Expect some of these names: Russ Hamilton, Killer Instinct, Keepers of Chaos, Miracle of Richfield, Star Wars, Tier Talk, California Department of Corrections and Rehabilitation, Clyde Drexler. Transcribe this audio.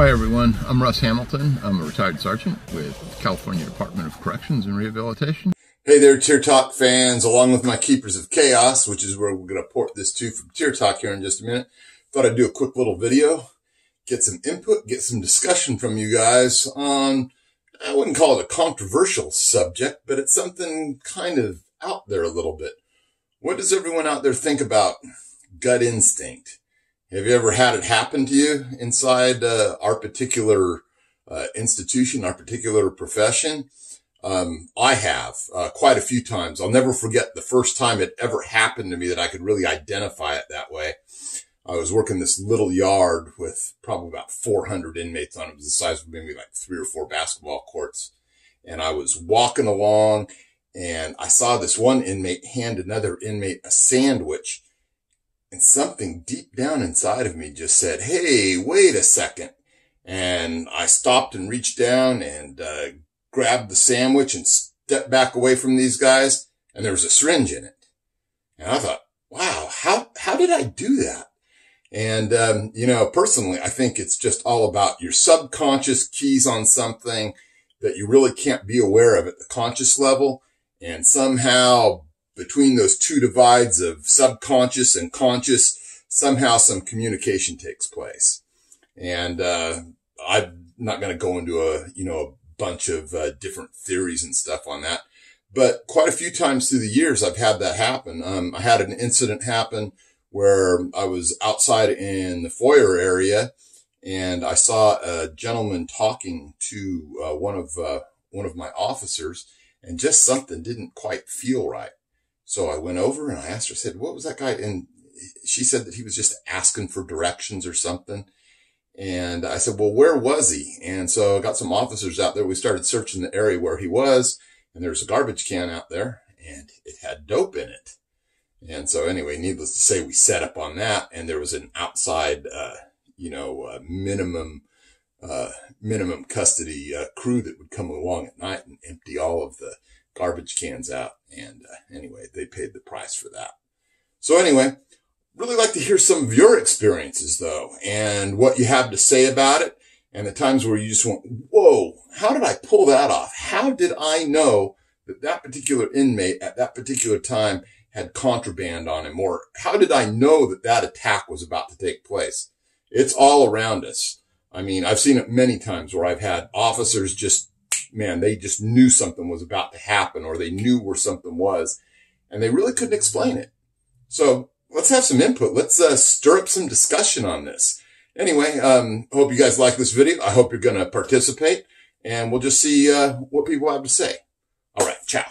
Hi everyone, I'm Russ Hamilton. I'm a retired sergeant with California Department of Corrections and Rehabilitation. Hey there, Tier Talk fans, along with my Keepers of Chaos, which is where we're going to port this to from Tier Talk here in just a minute. Thought I'd do a quick little video, get some input, get some discussion from you guys on, I wouldn't call it a controversial subject, but it's something kind of out there a little bit. What does everyone out there think about gut instinct? Have you ever had it happen to you inside our particular institution, our particular profession? I have quite a few times. I'll never forget the first time it ever happened to me that I could really identify it that way. I was working this little yard with probably about 400 inmates on it. It was the size of maybe like 3 or 4 basketball courts. And I was walking along and I saw this one inmate hand another inmate a sandwich. And something deep down inside of me just said, hey, wait a second. And I stopped and reached down and grabbed the sandwich and stepped back away from these guys. And there was a syringe in it. And I thought, wow, how did I do that? And, you know, personally, I think it's just all about your subconscious keys on something that you really can't be aware of at the conscious level. And somehow, between those two divides of subconscious and conscious, somehow some communication takes place. And I'm not going to go into a bunch of different theories and stuff on that, but quite a few times through the years I've had that happen. I had an incident happen where I was outside in the foyer area and I saw a gentleman talking to one of my officers, and just something didn't quite feel right. So I went over and I asked her, I said, what was that guy? And she said that he was just asking for directions or something. And I said, well, where was he? And so I got some officers out there. We started searching the area where he was, and there was a garbage can out there and it had dope in it. And so anyway, needless to say, we set up on that, and there was an outside, minimum custody crew that would come along at night and empty all of the garbage cans out. And anyway, they paid the price for that. So anyway, really like to hear some of your experiences though, and what you have to say about it, and the times where you just went, whoa, how did I pull that off? How did I know that that particular inmate at that particular time had contraband on him? Or how did I know that that attack was about to take place? It's all around us. I mean, I've seen it many times where I've had officers just, man, they just knew something was about to happen, or they knew where something was, and they really couldn't explain it. So let's have some input. Let's stir up some discussion on this. Anyway, hope you guys like this video. I hope you're going to participate, and we'll just see what people have to say. All right, ciao.